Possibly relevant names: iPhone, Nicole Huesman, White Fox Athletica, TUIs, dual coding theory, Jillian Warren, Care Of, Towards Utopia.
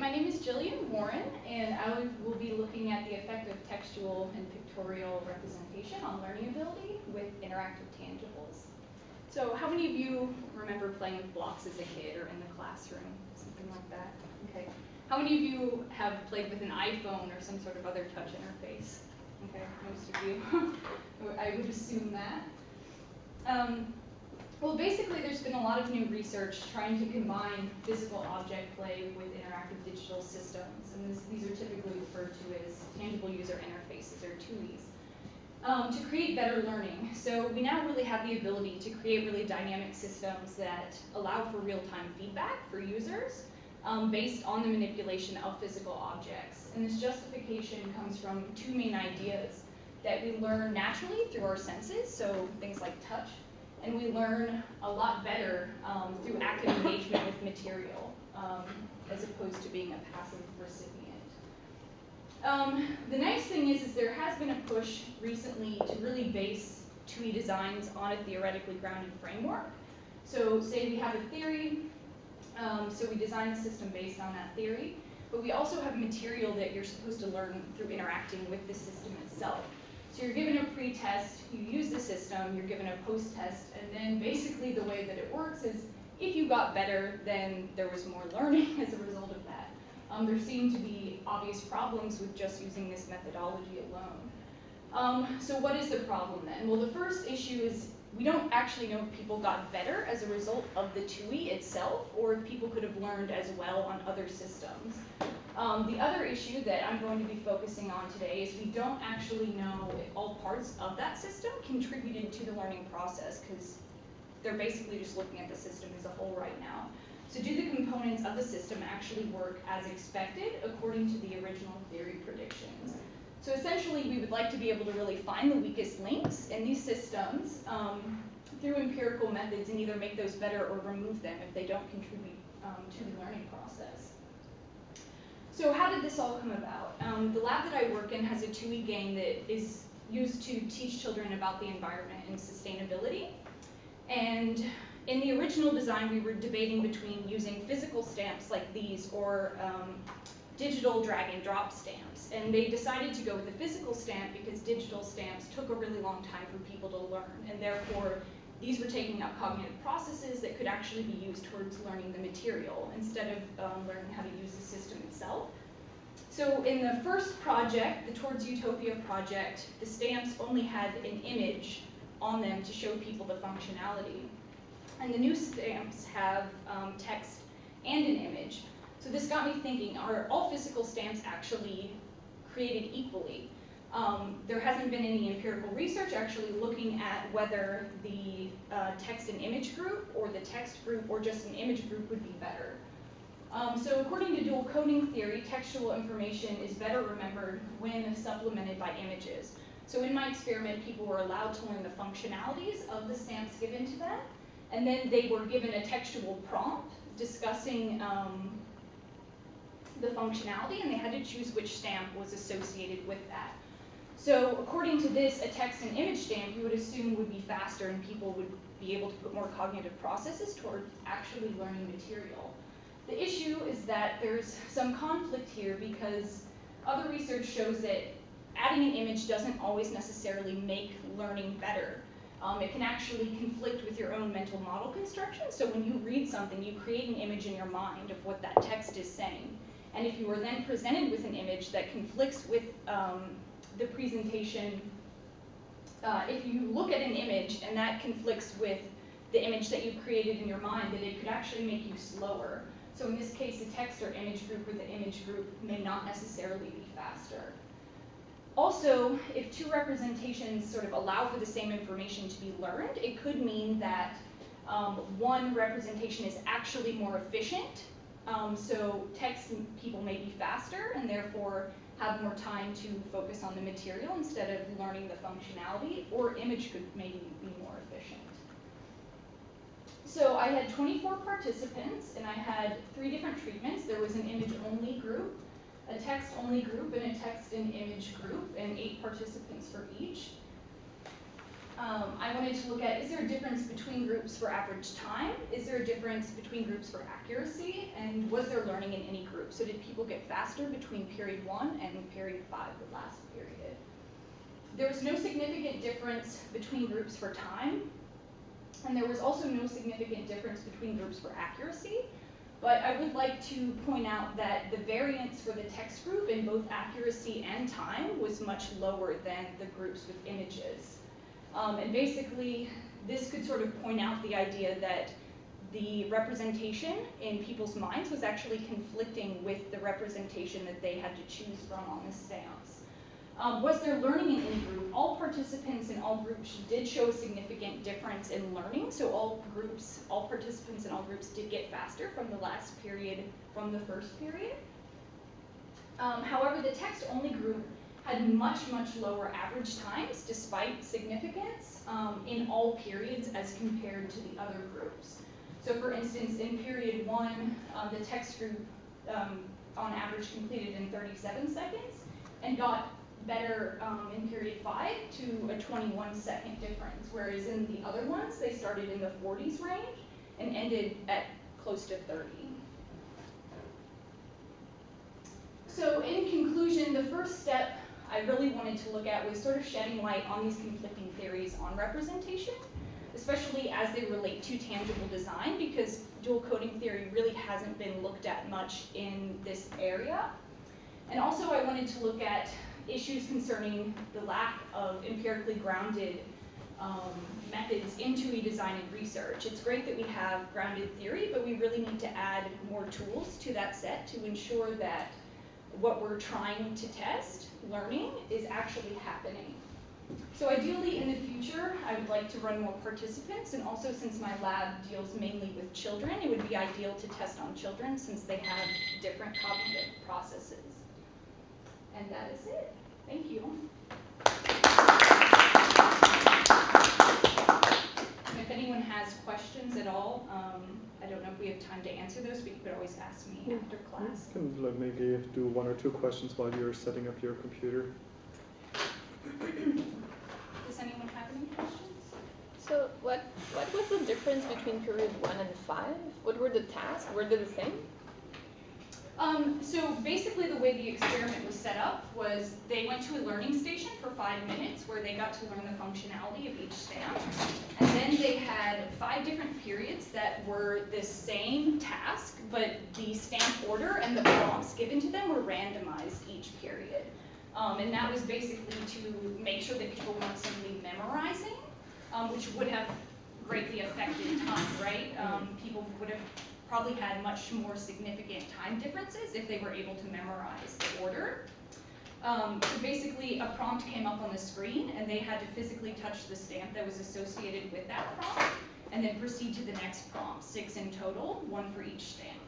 my name is Jillian Warren, and I will be looking at the effect of textual and pictorial representation on learning ability with interactive tangibles. So how many of you remember playing with blocks as a kid or in the classroom, something like that? Okay. How many of you have played with an iPhone or some sort of other touch interface? Okay, most of you. I would assume that. Well, basically, there's been a lot of new research trying to combine physical object play with interactive digital systems, and these are typically referred to as tangible user interfaces, or TUIs, to create better learning. So we now really have the ability to create really dynamic systems that allow for real-time feedback for users based on the manipulation of physical objects. And this justification comes from two main ideas: that we learn naturally through our senses, so things like touch, and we learn a lot better through active engagement with material as opposed to being a passive recipient. The nice thing is there has been a push recently to really base TUI designs on a theoretically grounded framework. So say we have a theory, so we design a system based on that theory, but we also have material that you're supposed to learn through interacting with the system itself. So you're given a pre-test, you use the system, you're given a post-test, and then basically the way that it works is if you got better, then there was more learning as a result of that. There seem to be obvious problems with just using this methodology alone. So what is the problem then? Well, the first issue is we don't actually know if people got better as a result of the TUI itself, or if people could have learned as well on other systems. The other issue that I'm going to be focusing on today is we don't actually know if all parts of that system contributed to the learning process, because they're basically just looking at the system as a whole right now. So do the components of the system actually work as expected according to the original theory predictions? So essentially, we would like to be able to really find the weakest links in these systems through empirical methods and either make those better or remove them if they don't contribute to the learning process. So how did this all come about? The lab that I work in has a TUI game that is used to teach children about the environment and sustainability. And in the original design, we were debating between using physical stamps like these or digital drag and drop stamps. And they decided to go with the physical stamp because digital stamps took a really long time for people to learn. And therefore, these were taking up cognitive processes that could actually be used towards learning the material instead of learning how to use the system itself. So in the first project, the Towards Utopia project, the stamps only had an image on them to show people the functionality. And the new stamps have text and an image. So this got me thinking, are all physical stamps actually created equally? There hasn't been any empirical research actually looking at whether the text and image group or the text group or just an image group would be better. So according to dual coding theory, textual information is better remembered when supplemented by images. So in my experiment, people were allowed to learn the functionalities of the stamps given to them, and then they were given a textual prompt discussing the functionality, and they had to choose which stamp was associated with that. So according to this, a text and image stamp you would assume would be faster and people would be able to put more cognitive processes toward actually learning material. The issue is that there's some conflict here because other research shows that adding an image doesn't always necessarily make learning better. It can actually conflict with your own mental model construction. So when you read something, you create an image in your mind of what that text is saying. And if you were then presented with an image that conflicts with the presentation, if you look at an image and that conflicts with the image that you've created in your mind, then it could actually make you slower. So in this case, the text or image group with an image group may not necessarily be faster. Also, if two representations sort of allow for the same information to be learned, it could mean that one representation is actually more efficient. So text people may be faster and therefore have more time to focus on the material instead of learning the functionality, or image could maybe be more efficient. So I had 24 participants and I had 3 different treatments. There was an image-only group, a text-only group, and a text and image group, and 8 participants for each. I wanted to look at, is there a difference between groups for average time? Is there a difference between groups for accuracy? And was there learning in any group? So did people get faster between period 1 and period 5, the last period? There was no significant difference between groups for time, and there was also no significant difference between groups for accuracy. But I would like to point out that the variance for the text group in both accuracy and time was much lower than the groups with images. And basically, this could sort of point out the idea that the representation in people's minds was actually conflicting with the representation that they had to choose from on this seance. Was there learning in any group? All participants in all groups did show a significant difference in learning, so all participants in all groups did get faster from the last period from the first period. However, the text-only group had much, much lower average times, despite significance, in all periods as compared to the other groups. So for instance, in period 1, the text group on average completed in 37 seconds and got better in period 5 to a 21-second difference, whereas in the other ones, they started in the 40s range and ended at close to 30. So in conclusion, the first step I really wanted to look at was sort of shedding light on these conflicting theories on representation, especially as they relate to tangible design, because dual coding theory really hasn't been looked at much in this area. And also I wanted to look at issues concerning the lack of empirically grounded methods in TUI design and research. It's great that we have grounded theory, but we really need to add more tools to that set to ensure that what we're trying to test, learning, is actually happening. So ideally in the future, I would like to run more participants, and also since my lab deals mainly with children, it would be ideal to test on children since they have different cognitive processes. And that is it. Thank you. And if anyone has questions at all, I don't know if we have time to answer those, but you could always ask me after class. You can maybe do one or two questions while you're setting up your computer. Does anyone have any questions? So what was the difference between period 1 and 5? What were the tasks? Were they the same? So basically the way the experiment was set up was they went to a learning station for 5 minutes where they got to learn the functionality of each stamp. And then they had 5 different periods that were the same task, but the stamp order and the prompts given to them were randomized each period. And that was basically to make sure that people weren't simply memorizing, which would have greatly affected time, right? People would have probably had much more significant time differences if they were able to memorize the order. So basically a prompt came up on the screen and they had to physically touch the stamp that was associated with that prompt and then proceed to the next prompt, 6 in total, 1 for each stamp.